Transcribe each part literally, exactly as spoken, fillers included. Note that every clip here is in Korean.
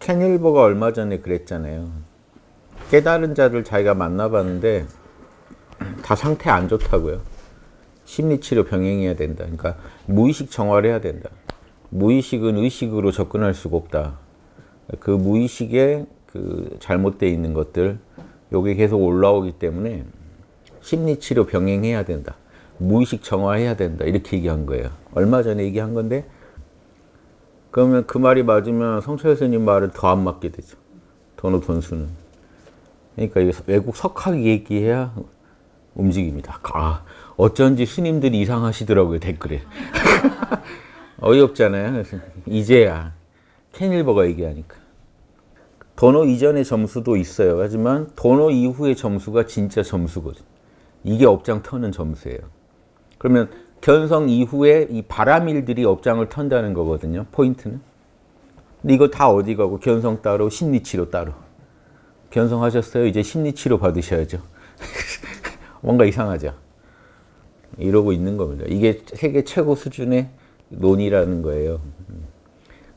켄 윌버가 얼마 전에 그랬잖아요. 깨달은 자를 자기가 만나봤는데 다 상태 안 좋다고요. 심리치료 병행해야 된다. 그러니까 무의식 정화를 해야 된다. 무의식은 의식으로 접근할 수가 없다. 그 무의식에 그 잘못되어 있는 것들, 요게 계속 올라오기 때문에 심리치료 병행해야 된다. 무의식 정화해야 된다. 이렇게 얘기한 거예요. 얼마 전에 얘기한 건데, 그러면 그 말이 맞으면 성철 선생님 말은 더 안 맞게 되죠. 돈의 돈수는. 그러니까 이거 외국 석학 얘기해야 움직입니다. 아, 어쩐지 스님들이 이상하시더라고요, 댓글에. 어이없잖아요. 이제야 켄 윌버가 얘기하니까. 도노 이전의 점수도 있어요. 하지만 도노 이후의 점수가 진짜 점수거든요. 이게 업장 터는 점수예요. 그러면 견성 이후에 이 바람일들이 업장을 턴다는 거거든요, 포인트는. 근데 이거 다 어디 가고, 견성 따로, 심리치료 따로. 견성 하셨어요? 이제 심리치료 받으셔야죠. 뭔가 이상하죠? 이러고 있는 겁니다. 이게 세계 최고 수준의 논의라는 거예요.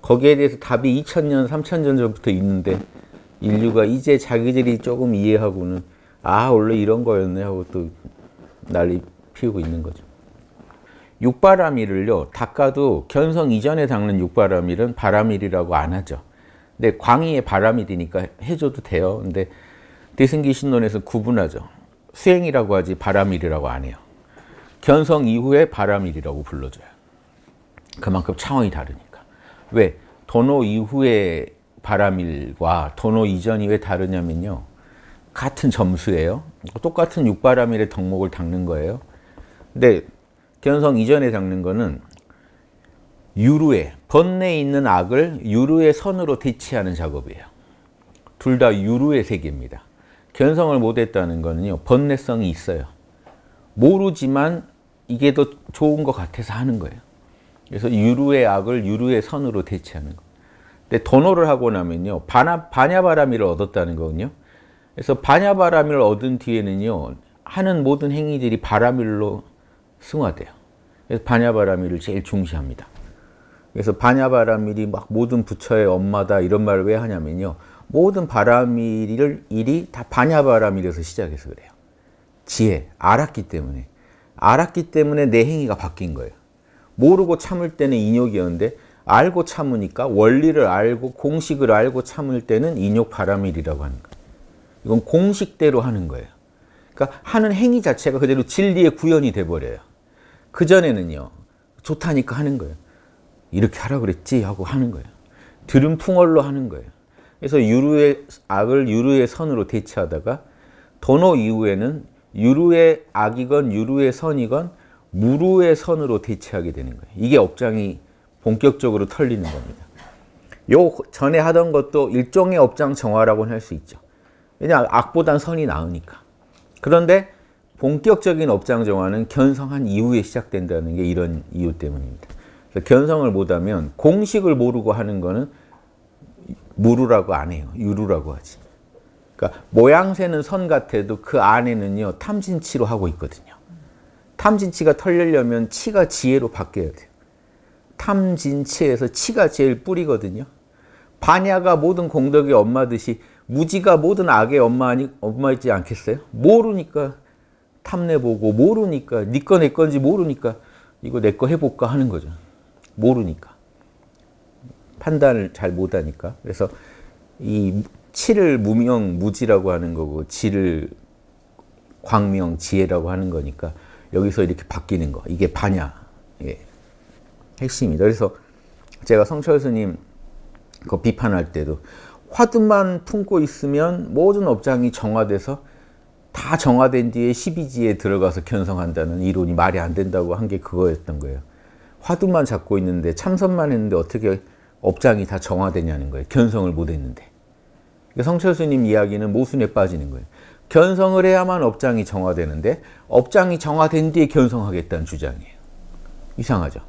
거기에 대해서 답이 이천 년, 삼천 년 전부터 있는데, 인류가 이제 자기들이 조금 이해하고는, 아, 원래 이런 거였네 하고 또 난리 피우고 있는 거죠. 육바람일을요, 닦아도 견성 이전에 닦는 육바람일은 바람일이라고 안 하죠. 근데 광의의 바람일이니까 해줘도 돼요. 근데 대승기신론에서 구분하죠. 수행이라고 하지 바람일이라고 안 해요. 견성 이후에 바람일이라고 불러줘요. 그만큼 차원이 다르니까. 왜? 도노 이후의 바람일과 도노 이전이 왜 다르냐면요, 같은 점수예요. 똑같은 육바람일의 덕목을 닦는 거예요. 근데 견성 이전에 닦는 거는 유루에, 번뇌에 있는 악을 유루의 선으로 대치하는 작업이에요. 둘 다 유루의 세계입니다. 견성을 못했다는 거는요, 번뇌성이 있어요. 모르지만 이게 더 좋은 것 같아서 하는 거예요. 그래서 유루의 악을 유루의 선으로 대체하는 거. 근데 도노를 하고 나면요, 반야, 반야바람이를 얻었다는 거군요. 그래서 반야바람이를 얻은 뒤에는요, 하는 모든 행위들이 바람일로 승화돼요. 그래서 반야바람이를 제일 중시합니다. 그래서 반야바람일이 막 모든 부처의 엄마다 이런 말을 왜 하냐면요, 모든 바람일을 일이 다 반야바람일에서 시작해서 그래요. 지혜, 알았기 때문에. 알았기 때문에 내 행위가 바뀐 거예요. 모르고 참을 때는 인욕이었는데, 알고 참으니까, 원리를 알고 공식을 알고 참을 때는 인욕 바람일이라고 하는 거예요. 이건 공식대로 하는 거예요. 그러니까 하는 행위 자체가 그대로 진리의 구현이 돼버려요. 그전에는요, 좋다니까 하는 거예요. 이렇게 하라 그랬지 하고 하는 거예요. 들음풍월로 하는 거예요. 그래서 유루의 악을 유루의 선으로 대체하다가 도노 이후에는 유루의 악이건 유루의 선이건 무루의 선으로 대체하게 되는 거예요. 이게 업장이 본격적으로 털리는 겁니다. 요 전에 하던 것도 일종의 업장 정화라고는 할 수 있죠. 왜냐하면 악보단 선이 나으니까. 그런데 본격적인 업장 정화는 견성한 이후에 시작된다는 게 이런 이유 때문입니다. 그래서 견성을 못하면, 공식을 모르고 하는 거는 무루라고 안 해요. 유루라고 하지. 그러니까 모양새는 선 같아도 그 안에는요, 탐진치로 하고 있거든요. 탐진치가 털리려면 치가 지혜로 바뀌어야 돼요. 탐진치에서 치가 제일 뿌리거든요. 반야가 모든 공덕의 엄마듯이 무지가 모든 악의 엄마니, 엄마이지 않겠어요? 모르니까 탐내보고, 모르니까 네 거 내 건지 모르니까 이거 내 거 해볼까 하는 거죠. 모르니까. 판단을 잘 못하니까. 그래서 이 치를 무명, 무지라고 하는 거고, 지를 광명, 지혜라고 하는 거니까 여기서 이렇게 바뀌는 거. 이게 반야. 예. 핵심입니다. 그래서 제가 성철 스님 그 비판할 때도 화두만 품고 있으면 모든 업장이 정화돼서 다 정화된 뒤에 십이지에 들어가서 견성한다는 이론이 말이 안 된다고 한 게 그거였던 거예요. 화두만 잡고 있는데, 참선만 했는데 어떻게 업장이 다 정화되냐는 거예요. 견성을 못했는데. 성철 스님 이야기는 모순에 빠지는 거예요. 견성을 해야만 업장이 정화되는데 업장이 정화된 뒤에 견성하겠다는 주장이에요. 이상하죠?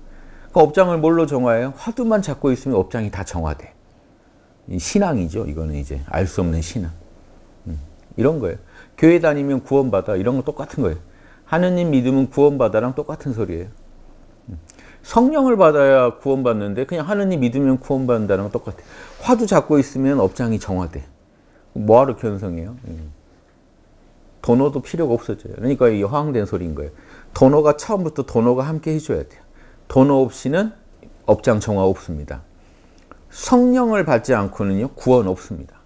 그 업장을 뭘로 정화해요? 화두만 잡고 있으면 업장이 다 정화돼. 신앙이죠. 이거는 이제 알 수 없는 신앙. 음, 이런 거예요. 교회 다니면 구원받아. 이런 거 똑같은 거예요. 하느님 믿으면 구원받아랑 똑같은 소리예요. 음, 성령을 받아야 구원받는데 그냥 하느님 믿으면 구원받는다는 건 똑같아. 화두 잡고 있으면 업장이 정화돼. 뭐하러 견성해요? 도노도 필요가 없어져요. 그러니까 이게 허황된 소리인 거예요. 도노가 처음부터 도노가 함께 해줘야 돼요. 도노 없이는 업장 정화 없습니다. 성령을 받지 않고는요 구원 없습니다.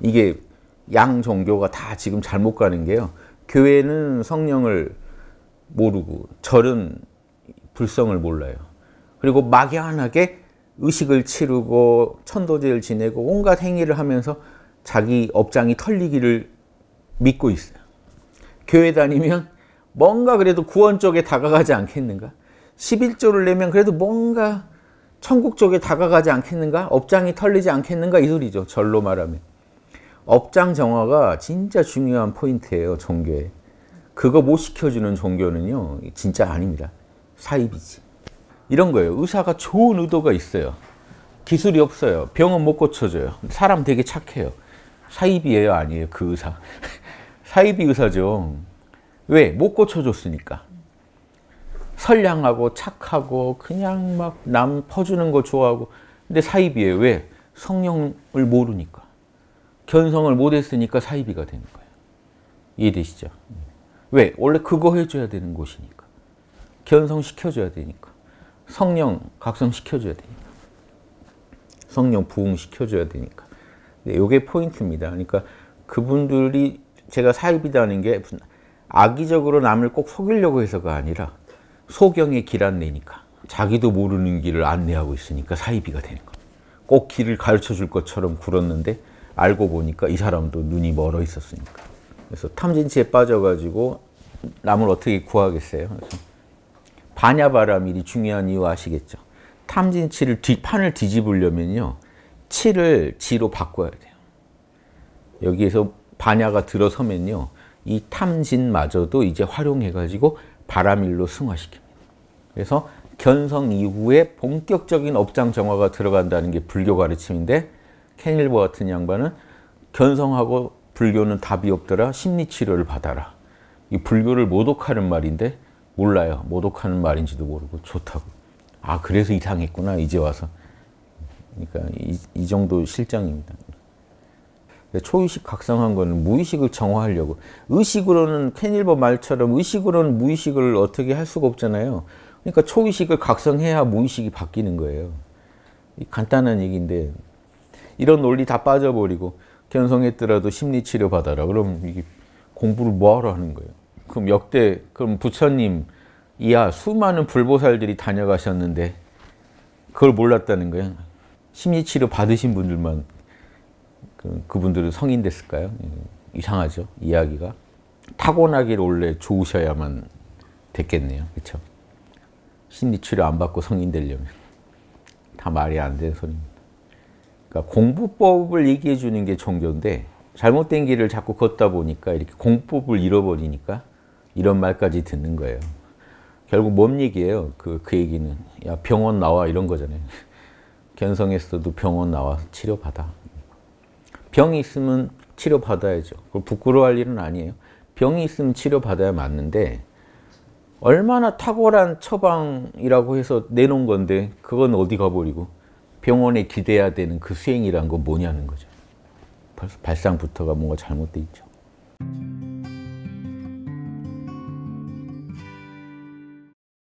이게 양 종교가 다 지금 잘못 가는 게요, 교회는 성령을 모르고 절은 불성을 몰라요. 그리고 막연하게 의식을 치르고 천도제를 지내고 온갖 행위를 하면서 자기 업장이 털리기를 믿고 있어요. 교회 다니면 뭔가 그래도 구원 쪽에 다가가지 않겠는가? 십일조를 내면 그래도 뭔가 천국 쪽에 다가가지 않겠는가? 업장이 털리지 않겠는가? 이 소리죠. 절로 말하면. 업장 정화가 진짜 중요한 포인트예요. 종교에. 그거 못 시켜주는 종교는요. 진짜 아닙니다. 사입이지. 이런 거예요. 의사가 좋은 의도가 있어요. 기술이 없어요. 병은 못 고쳐줘요. 사람 되게 착해요. 사입이에요? 아니에요? 그 의사. 사입이 의사죠. 왜? 못 고쳐줬으니까. 선량하고 착하고 그냥 막 남 퍼주는 거 좋아하고. 근데 사입이에요. 왜? 성령을 모르니까. 견성을 못했으니까 사입이가 되는 거예요. 이해되시죠? 왜? 원래 그거 해줘야 되는 곳이니까. 견성시켜줘야 되니까. 성령 각성시켜줘야 되니까. 성령 부흥시켜줘야 되니까. 네, 이게 포인트입니다. 그러니까 그분들이 제가 사입이라는 게 악의적으로 남을 꼭 속이려고 해서가 아니라 소경의 길 안내니까 자기도 모르는 길을 안내하고 있으니까 사이비가 되는 거예요. 꼭 길을 가르쳐줄 것처럼 굴었는데 알고 보니까 이 사람도 눈이 멀어 있었으니까. 그래서 탐진치에 빠져가지고 남을 어떻게 구하겠어요? 그래서 반야바라밀이 중요한 이유 아시겠죠? 탐진치를 뒤, 판을 뒤집으려면요 치를 지로 바꿔야 돼요. 여기에서 반야가 들어서면요 이 탐진마저도 이제 활용해가지고 바라밀로 승화시킵니다. 그래서 견성 이후에 본격적인 업장 정화가 들어간다는 게 불교 가르침인데 켄 윌버 같은 양반은 견성하고 불교는 답이 없더라. 심리치료를 받아라. 이 불교를 모독하는 말인데 몰라요. 모독하는 말인지도 모르고 좋다고. 아 그래서 이상했구나 이제 와서. 그러니까 이, 이 정도 실정입니다. 초의식 각성한 거는 무의식을 정화하려고. 의식으로는 켄 윌버 말처럼 의식으로는 무의식을 어떻게 할 수가 없잖아요. 그러니까 초의식을 각성해야 무의식이 바뀌는 거예요. 간단한 얘기인데 이런 논리 다 빠져버리고 견성했더라도 심리치료 받아라. 그럼 이게 공부를 뭐하러 하는 거예요? 그럼 역대 그럼 부처님 이하 수많은 불보살들이 다녀가셨는데 그걸 몰랐다는 거예요. 심리치료 받으신 분들만 그분들은 성인 됐을까요? 이상하죠, 이야기가. 타고나기를 원래 좋으셔야만 됐겠네요. 그렇죠? 심리치료 안 받고 성인 되려면 다 말이 안 되는 소리입니다. 그러니까 공부법을 얘기해 주는 게 종교인데 잘못된 길을 자꾸 걷다 보니까 이렇게 공법을 잃어버리니까 이런 말까지 듣는 거예요. 결국 뭔 얘기예요? 그, 그 얘기는 야 병원 나와 이런 거잖아요. 견성했어도 병원 나와서 치료받아. 병이 있으면 치료받아야죠. 그걸 부끄러워할 일은 아니에요. 병이 있으면 치료받아야 맞는데 얼마나 탁월한 처방이라고 해서 내놓은 건데 그건 어디 가버리고 병원에 기대야 되는 그 수행이란 건 뭐냐는 거죠. 벌써 발상부터가 뭔가 잘못돼 있죠.